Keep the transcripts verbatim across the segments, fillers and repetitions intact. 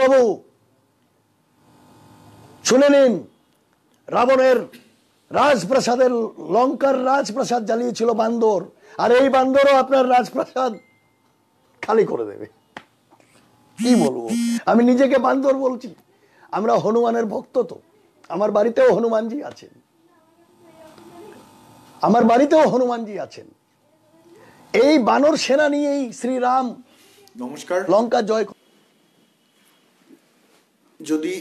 বাবু শুনে নিন, রাবণের রাজপ্রাসাদের লঙ্কার রাজপ্রাসাদ জ্বালিয়েছিল বান্দর, আর এই বান্দরও আপনার রাজপ্রাসাদ খালি করে দেবে। কি বলবো, আমি নিজেকে বান্দর বলছি। আমরা হনুমানের ভক্ত, তো আমার বাড়িতেও হনুমানজি আছেন, আমার বাড়িতেও হনুমানজি আছেন। এই বানর সেনা নিয়েই শ্রীরাম নমস্কার লঙ্কা জয়। যদি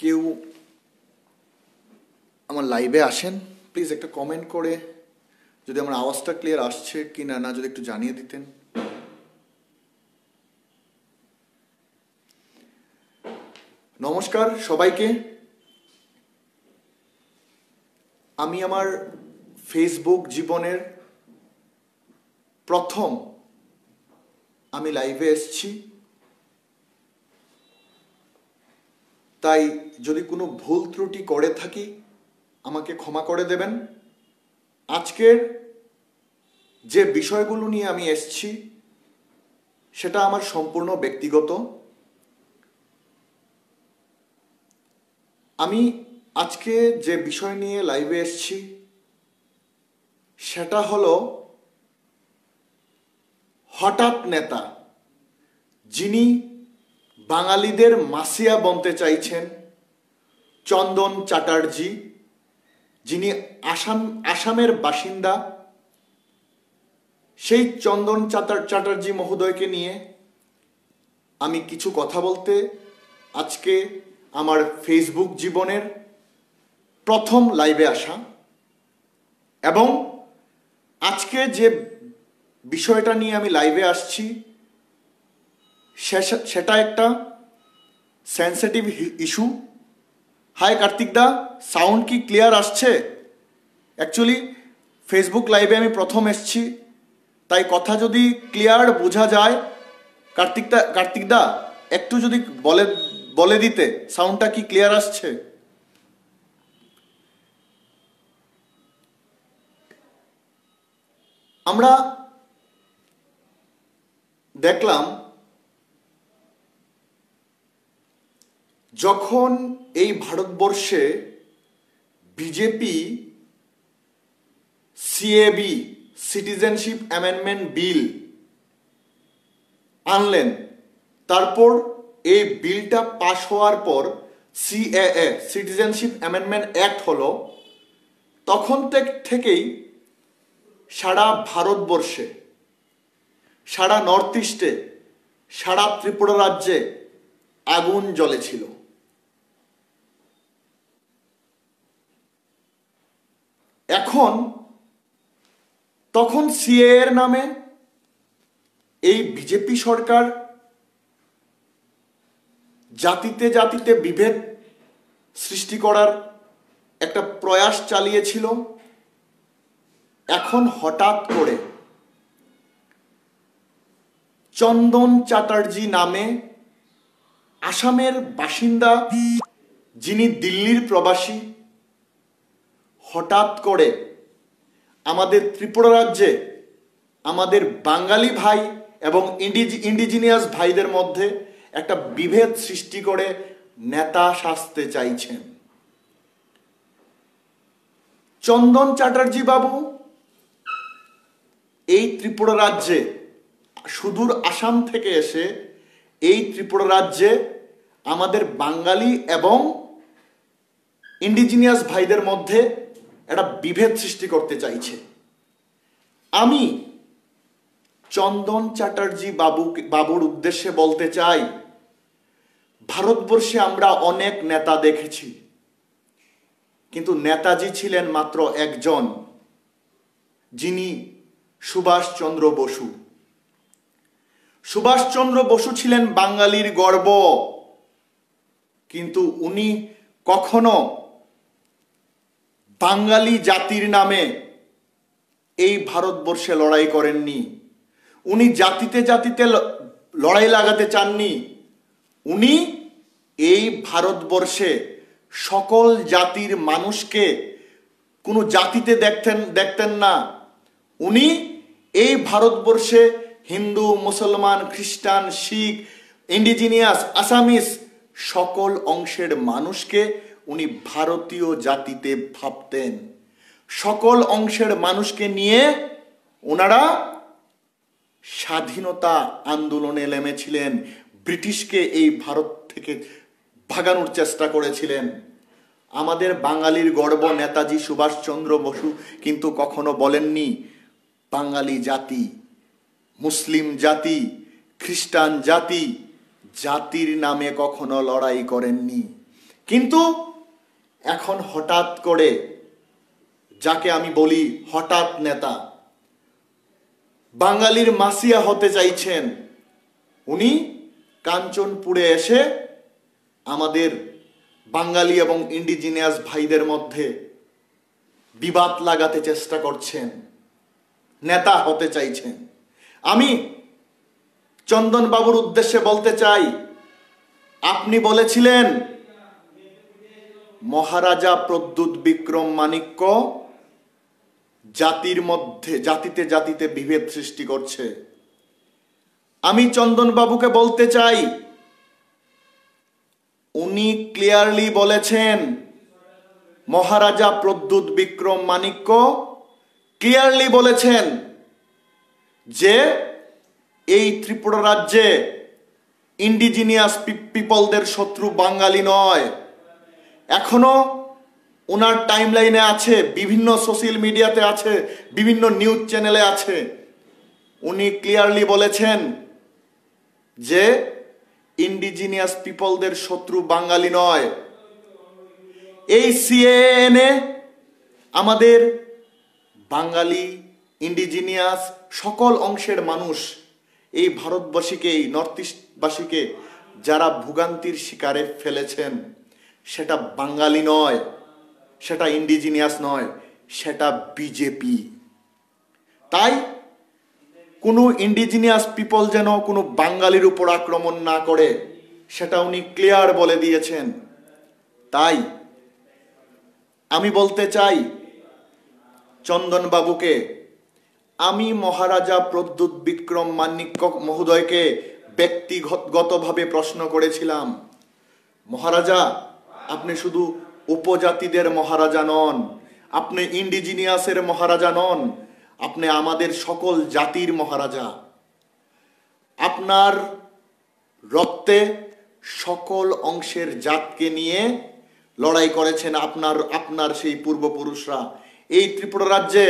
কেউ আমার লাইভে আসেন, প্লিজ একটা কমেন্ট করে যদি আমার আওয়াজটা ক্লিয়ার আসছে কি না না যদি একটু জানিয়ে দিতেন। নমস্কার সবাইকে। আমি আমার ফেসবুক জীবনের প্রথম আমি লাইভে এসেছি, তাই যদি কোনো ভুল ত্রুটি করে থাকি আমাকে ক্ষমা করে দেবেন। আজকের যে বিষয়গুলো নিয়ে আমি এসেছি সেটা আমার সম্পূর্ণ ব্যক্তিগত। আমি আজকে যে বিষয় নিয়ে লাইভে এসেছি সেটা হলো হঠাৎ নেতা, যিনি বাঙালিদের মাসিয়া বনতে চাইছেন, চন্দন চটর্জি, যিনি আসাম আসামের বাসিন্দা। সেই চন্দন চটর্জি মহোদয়কে নিয়ে আমি কিছু কথা বলতে আজকে আমার ফেসবুক জীবনের প্রথম লাইভে আসা। এবং আজকে যে বিষয়টা নিয়ে আমি লাইভে আসছি সেটা একটা সেন্সিটিভ ইস্যু। হাই কার্তিক দা, সাউন্ড কি ক্লিয়ার আসছে? অ্যাকচুয়ালি ফেসবুক লাইভে আমি প্রথম এসছি, তাই কথা যদি ক্লিয়ার বোঝা যায় কার্তিক দা কার্তিক দা একটু যদি বলে বলে দিতে সাউন্ডটা কি ক্লিয়ার আসছে। আমরা দেখলাম যখন এই ভারতবর্ষে BJP CAB citizenship amendment bill আনলেন, তারপর এই বিলটা পাশ হওয়ার পর সিএএ সিটিজেনশিপ অ্যামেন্ডমেন্ট অ্যাক্ট হলো, তখন থেকেই সারা ভারতবর্ষে, সারা নর্থ ইস্টে, সারা ত্রিপুরা রাজ্যে আগুন জ্বলেছিল। এখন তখন সিএ এর নামে এই বিজেপি সরকার জাতিতে জাতিতে বিভেদ সৃষ্টি করার একটা প্রয়াস চালিয়েছিল। এখন হঠাৎ করে চন্দন চটর্জি নামে আসামের বাসিন্দা, যিনি দিল্লির প্রবাসী, হঠাৎ করে আমাদের ত্রিপুরা রাজ্যে আমাদের বাঙালি ভাই এবং ইন্ডিজিনিয়াস ভাইদের মধ্যে একটা বিভেদ সৃষ্টি করে নেতা সাজতে চাইছেন। চন্দন চটর্জি বাবু এই ত্রিপুরা রাজ্যে সুদূর আসাম থেকে এসে এই ত্রিপুরা রাজ্যে আমাদের বাঙালি এবং ইন্ডিজিনিয়াস ভাইদের মধ্যে একটা বিভেদ সৃষ্টি করতে চাইছে। আমি চন্দন চটর্জি বাবু বাবুর উদ্দেশ্যে বলতে চাই, ভারতবর্ষে আমরা অনেক নেতা দেখেছি, কিন্তু নেতাজি ছিলেন মাত্র একজন, যিনি সুভাষ চন্দ্র বসু। সুভাষচন্দ্র বসু ছিলেন বাঙালির গর্ব, কিন্তু উনি কখনো বাঙালি জাতির নামে এই ভারতবর্ষে লড়াই করেননি, উনি জাতিতে জাতিতে লড়াই লাগাতে চাননি। উনি এই ভারতবর্ষে সকল জাতির মানুষকে কোনো জাতিতে দেখতেন দেখতেন না। উনি এই ভারতবর্ষে হিন্দু, মুসলমান, খ্রিস্টান, শিখ इंडिजिनियास आसामीस सकल अंशेर मानुषके उनी भारतीय जातिते भाबतेन। सकल अंशेर मानुषके निये ओनारा स्वाधीनता आंदोलने नेमेछिलेन, ब्रिटिशके एई भारत थेके भागानोर चेष्टा करेछिलेन। आमादेर बांगालीर गर्व नेताजी सुभाष चंद्र बसु किन्तु कखनो बोलेननी बांगाली जाति, मुस्लिम जाति, ख्रिस्टान जाति जातिर नामे कखनो लड़ाई करेननी। किन्तु एखन हठात् करे जाके आमी बोली हठात् नेता बांगालीर मासिया होते चाइछेन, उनी कांचनपुरे एसे आमादेर बांगाली एवं इंडिजिनियास भाईदेर मध्य विवाद लागाते चेष्टा करछेन, नेता होते चाइछेन। आमी चंदन बाबुर उद्देश्य बोलते चाई, आपनी बोलेछिलेन महाराजा प्रदीप विक्रम मानिक्य जातिर मध्य जातिते जातिते विभेद सृष्टि करछे। आमी चंदन बाबुके बोलते चाई उनी क्लियरली बोलेछेन महाराजा प्रदीप विक्रम मानिक्य क्लियरली बोलेछेन जे এই ত্রিপুরা রাজ্যে ইন্ডিজিনিয়াস পিপলদের শত্রু বাঙালি নয়। এখনো ওনার টাইমলাইনে আছে, বিভিন্ন সোশ্যাল মিডিয়াতে আছে, বিভিন্ন নিউজ চ্যানেলে আছে। উনি ক্লিয়ারলি বলেছেন যে ইন্ডিজিনিয়াস পিপলদের শত্রু বাঙালি নয়। এই সিএএনে আমাদের বাঙালি, ইন্ডিজিনিয়াস সকল অংশের মানুষ এই ভারতবাসীকে, এই নর্থ ইস্টবাসীকে যারা ভোগান্তির শিকারে ফেলেছেন, সেটা বাঙালি নয়, সেটা ইন্ডিজিনিয়াস নয়, সেটা বিজেপি। তাই কোনো ইন্ডিজিনিয়াস পিপল যেন কোনো বাঙালির উপর আক্রমণ না করে, সেটা উনি ক্লিয়ার বলে দিয়েছেন। তাই আমি বলতে চাই চন্দনবাবুকে, আমি মহারাজা প্রদীপ বিক্রম মানিক্য মহোদয়কে ব্যক্তিগতভাবে প্রশ্ন করেছিলাম, মহারাজা আপনি শুধু উপজাতিদের মহারাজা নন, আপনি ইন্ডিজিনিয়াসের মহারাজা নন, আপনি আমাদের সকল জাতির মহারাজা। আপনার রক্তে সকল অংশের জাতকে নিয়ে লড়াই করেছেন আপনার আপনার সেই পূর্বপুরুষরা। এই ত্রিপুরা রাজ্যে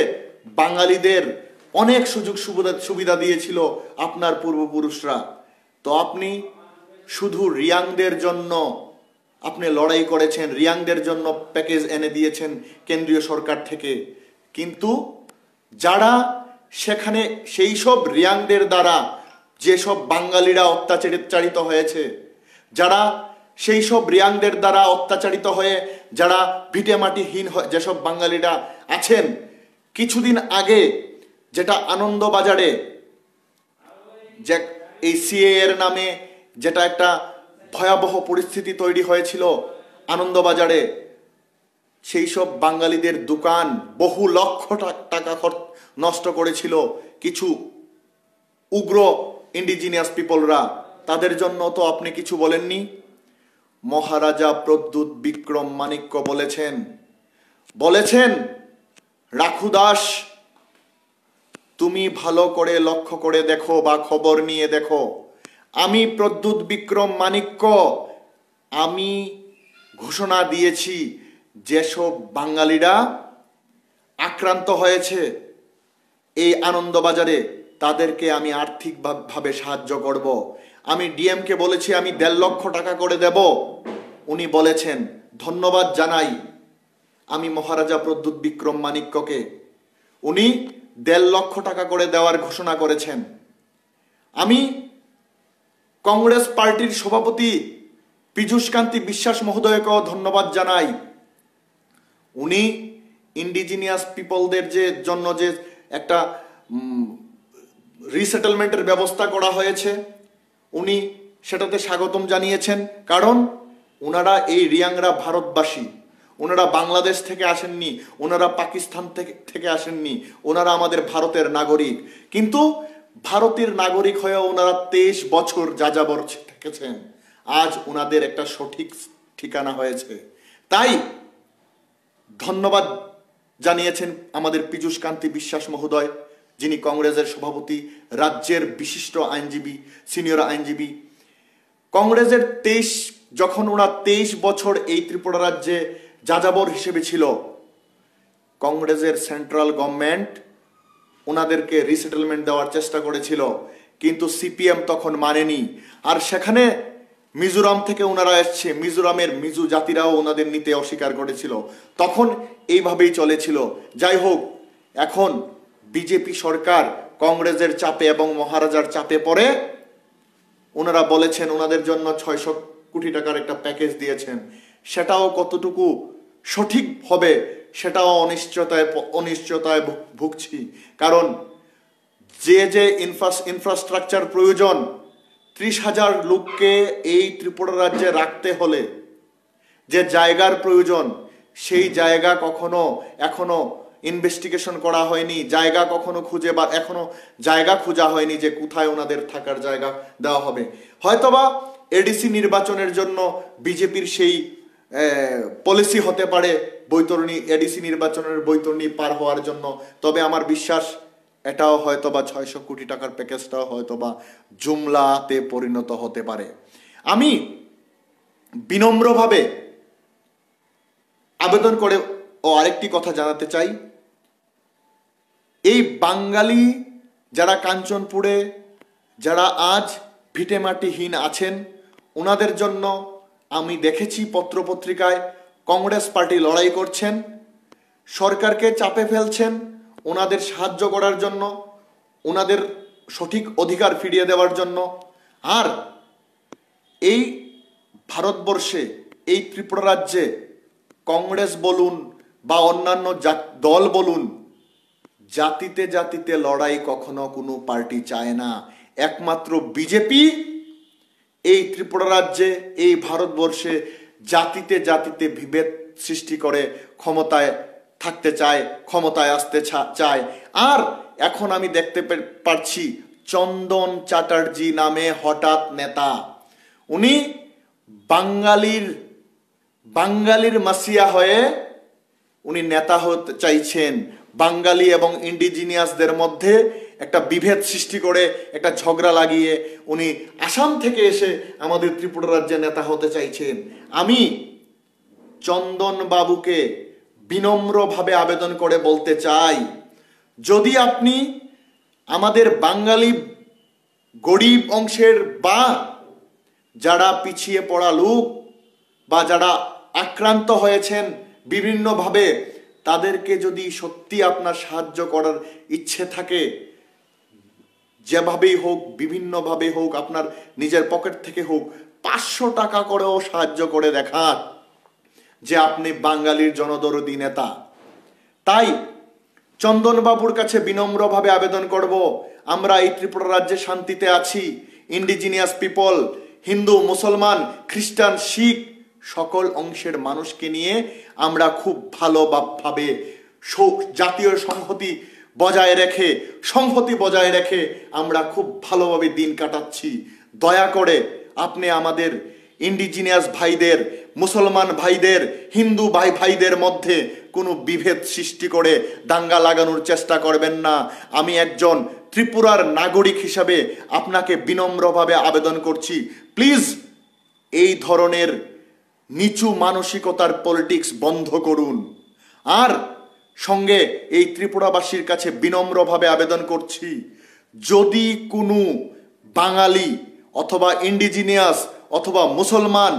বাঙালিদের অনেক সুযোগ সুবিধা সুবিধা দিয়েছিল আপনার পূর্বপুরুষরা। তো আপনি শুধু রিয়াংদের জন্য আপনি লড়াই করেছেন, রিয়াংদের জন্য প্যাকেজ এনে দিয়েছেন কেন্দ্রীয় সরকার থেকে, কিন্তু যারা সেখানে সেই সব রিয়াংদের দ্বারা যেসব বাঙালিরা অত্যাচারিত হয়েছে, যারা সেই সব রিয়াংদের দ্বারা অত্যাচারিত হয়ে যারা ভিটেমাটিহীন যেসব বাঙালিরা আছেন, কিছুদিন আগে যেটা আনন্দ বাজারে যে এই সিএ এর নামে যেটা একটা ভয়াবহ পরিস্থিতি তৈরি হয়েছিল আনন্দ বাজারে, সেই সব বাঙালিদের দোকান বহু লক্ষ টাকা খরচ নষ্ট করেছিল কিছু উগ্র ইন্ডিজিনিয়াস পিপলরা, তাদের জন্য তো আপনি কিছু বলেননি। মহারাজা প্রদীপ বিক্রম মানিক্য বলেছেন বলেছেন রাখু দাস তুমি ভালো করে লক্ষ্য করে দেখো বা খবর নিয়ে দেখো, আমি প্রদীপ বিক্রম মানিক্য আমি ঘোষণা দিয়েছি যেসব বাঙালিরা আক্রান্ত হয়েছে এই আনন্দবাজারে তাদেরকে আমি আর্থিকভাবে সাহায্য করব। আমি ডিএমকে বলেছি আমি দেড় লক্ষ টাকা করে দেব, উনি বলেছেন। ধন্যবাদ জানাই আমি মহারাজা প্রদীপ বিক্রম মানিক্যকে, উনি দেড় লক্ষ টাকা করে দেওয়ার ঘোষণা করেছেন। আমি কংগ্রেস পার্টির সভাপতি পিছূষকান্তি বিশ্বাস মহোদয়কেও ধন্যবাদ জানাই, উনি ইন্ডিজিনিয়াস পিপলদের যে জন্য যে একটা রিসেটেলমেন্টের ব্যবস্থা করা হয়েছে উনি সেটাতে স্বাগতম জানিয়েছেন, কারণ ওনারা এই রিয়াংরা ভারতবাসী, ওনারা বাংলাদেশ থেকে আসেননি, ওনারা পাকিস্তান থেকে আসেননি, ওনারা আমাদের ভারতের নাগরিক, কিন্তু ভারতের নাগরিক হয়ে ওনারা তেইশ বছর যাযাবর ছিলেন। থেকেছেন আজ ওনাদের একটা সঠিক ঠিকানা হয়েছে। তাই ধন্যবাদ জানিয়েছেন আমাদের পিছূষকান্তি বিশ্বাস মহোদয়, যিনি কংগ্রেসের সভাপতি, রাজ্যের বিশিষ্ট আইনজীবী, সিনিয়র আইনজীবী। কংগ্রেসের তেইশ যখন ওরা তেইশ বছর এই ত্রিপুরা রাজ্যে যাযাবর হিসেবে ছিল, কংগ্রেসের সেন্ট্রাল গভর্নমেন্ট ওনাদেরকে রিসেটেলমেন্ট দেওয়ার চেষ্টা করেছিল, কিন্তু সিপিএম তখন মানেনি। আর সেখানে মিজোরাম থেকে ওনারা এসছে, মিজোরামের মিজু জাতিরাও ওনাদের নিতে অস্বীকার করেছিল। তখন এইভাবেই চলেছিল। যাই হোক, এখন বিজেপি সরকার কংগ্রেসের চাপে এবং মহারাজার চাপে পড়ে ওনারা বলেছেন, ওনাদের জন্য ছয়শো কোটি টাকার একটা প্যাকেজ দিয়েছেন। সেটাও কতটুকু সঠিক হবে সেটাও অনিশ্চয়তায় অনিশ্চয়তায় ভুগছি। কারণ যে যে ইনফ্রাস্ট্রাকচার প্রয়োজন, ত্রিশ হাজার লোককে এই ত্রিপুরা রাজ্যে রাখতে হলে যে জায়গার প্রয়োজন, সেই জায়গা কখনো এখনো ইনভেস্টিগেশন করা হয়নি, জায়গা কখনো খুঁজে বা এখনো জায়গা খোঁজা হয়নি যে কোথায় ওনাদের থাকার জায়গা দেওয়া হবে। হয়তোবা এডিসি নির্বাচনের জন্য বিজেপির সেই পলিসি হতে পারে, বৈতরণী এডিসি নির্বাচনের বৈতরণী পার হওয়ার জন্য। তবে আমার বিশ্বাস এটাও হয়তোবা ছয়শো কোটি টাকার প্যাকেজটাও হয়তোবা জুমলাতে পরিণত হতে পারে। আমি বিনম্রভাবে আবেদন করে ও আরেকটি কথা জানাতে চাই, এই বাঙালি যারা কাঞ্চনপুরে যারা আজ ভিটেমাটিহীন আছেন, ওনাদের জন্য আমি দেখেছি পত্রপত্রিকায় কংগ্রেস পার্টি লড়াই করছেন, সরকারকে চাপে ফেলছেন ওনাদের সাহায্য করার জন্য, ওনাদের সঠিক অধিকার ফিরিয়ে দেওয়ার জন্য। আর এই ভারতবর্ষে এই ত্রিপুরা রাজ্যে কংগ্রেস বলুন বা অন্যান্য দল বলুন, জাতিতে জাতিতে লড়াই কখনো কোনো পার্টি চায় না। একমাত্র বিজেপি এই ত্রিপুরা রাজ্যে এই ভারতবর্ষে জাতিতে জাতিতে বিভেদ সৃষ্টি করে ক্ষমতায় থাকতে চায়, ক্ষমতায় আসতে চায়। আর এখন আমি দেখতে পাচ্ছি চন্দন চটর্জি নামে হঠাৎ নেতা, উনি বাঙালির বাঙালির মাসিয়া হয়ে উনি নেতা হতে চাইছেন। বাঙালি এবং ইন্ডিজিনিয়াসদের মধ্যে একটা বিভেদ সৃষ্টি করে একটা ঝগড়া লাগিয়ে উনি আসাম থেকে এসে আমাদের ত্রিপুরা রাজ্যে নেতা হতে চাইছেন। আমি চন্দন বাবুকে বিনম্রভাবে আবেদন করে বলতে চাই, যদি আপনি আমাদের বাঙালি গরিব অংশের বা যারা পিছিয়ে পড়া লোক বা যারা আক্রান্ত হয়েছেন বিভিন্নভাবে, তাদেরকে যদি সত্যি আপনার সাহায্য করার ইচ্ছে থাকে, যেভাবেই হোক বিভিন্নভাবে হোক আপনার নিজের পকেট থেকে হোক পাঁচশো টাকা করেও সাহায্য করে দেখান যে আপনি বাঙালির জনদরদী নেতা। তাই চন্দনবাবুর কাছে বিনম্রভাবে আবেদন করব, আমরা এই ত্রিপুরা রাজ্যে শান্তিতে আছি। ইন্ডিজিনিয়াস পিপল, হিন্দু, মুসলমান, খ্রিস্টান, শিখ সকল অংশের মানুষকে নিয়ে আমরা খুব ভালোভাবে জাতীয় সংহতি বজায় রেখে সংহতি বজায় রেখে আমরা খুব ভালোভাবে দিন কাটাচ্ছি। দয়া করে আপনি আমাদের ইন্ডিজিনিয়াস ভাইদের, মুসলমান ভাইদের, হিন্দু ভাই ভাইদের মধ্যে কোনো বিভেদ সৃষ্টি করে দাঙ্গা লাগানোর চেষ্টা করবেন না। আমি একজন ত্রিপুরার নাগরিক হিসাবে আপনাকে বিনম্রভাবে আবেদন করছি, প্লিজ এই ধরনের নিচু মানসিকতার পলিটিক্স বন্ধ করুন। আর সঙ্গে এই ত্রিপুরাবাসীর কাছে বিনম্রভাবে আবেদন করছি, যদি কোনো বাঙালি অথবা ইন্ডিজিনিয়াস অথবা মুসলমান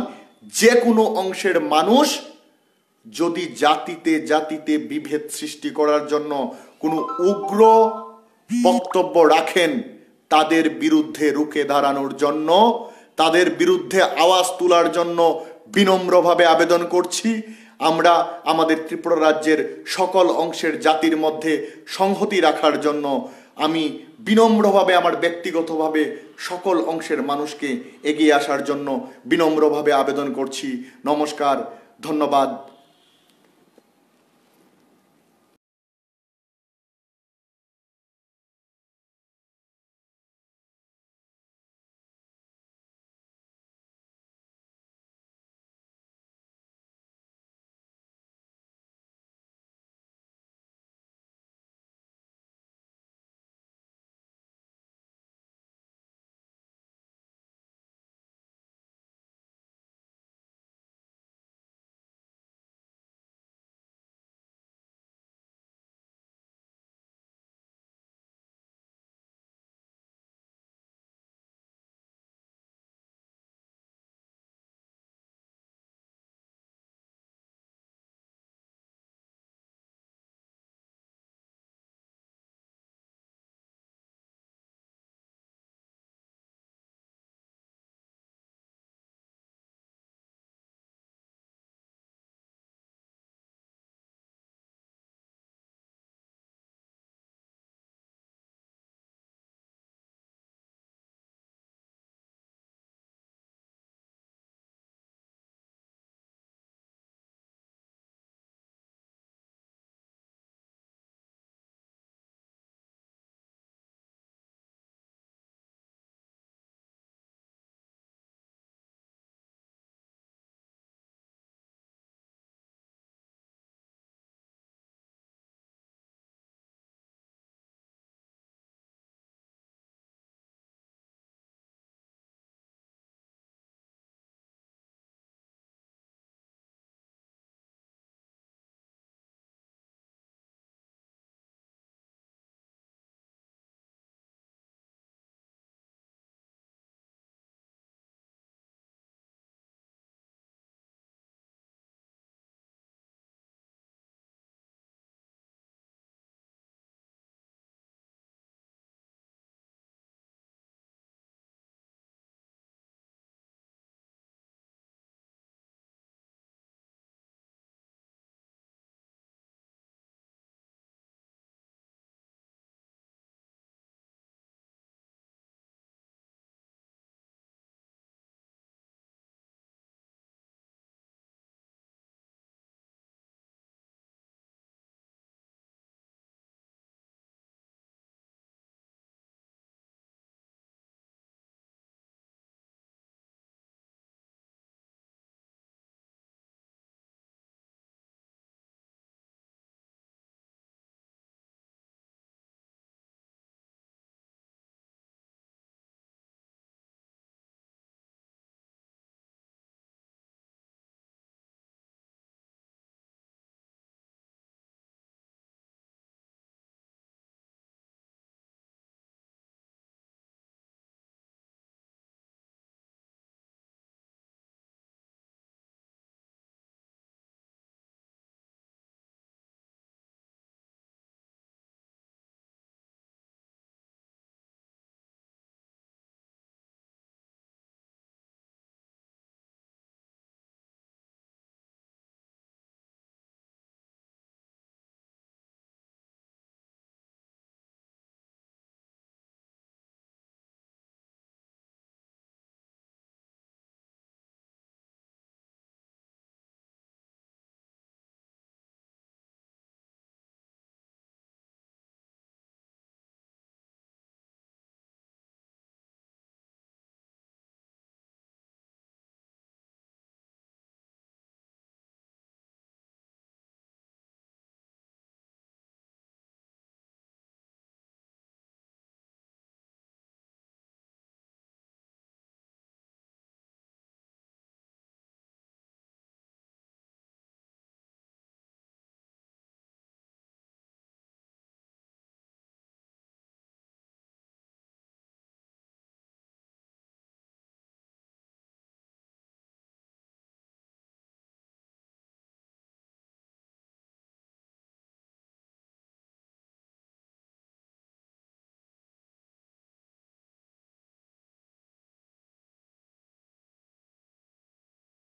যে কোনো অংশের মানুষ যদি জাতিতে জাতিতে বিভেদ সৃষ্টি করার জন্য কোনো উগ্র বক্তব্য রাখেন, তাদের বিরুদ্ধে রুখে দাঁড়ানোর জন্য, তাদের বিরুদ্ধে আওয়াজ তোলার জন্য বিনম্রভাবে আবেদন করছি। আমরা আমাদের ত্রিপুরা রাজ্যের সকল অংশের জাতির মধ্যে সংহতি রাখার জন্য আমি বিনম্রভাবে আমার ব্যক্তিগতভাবে সকল অংশের মানুষকে এগিয়ে আসার জন্য বিনম্রভাবে আবেদন করছি। নমস্কার, ধন্যবাদ।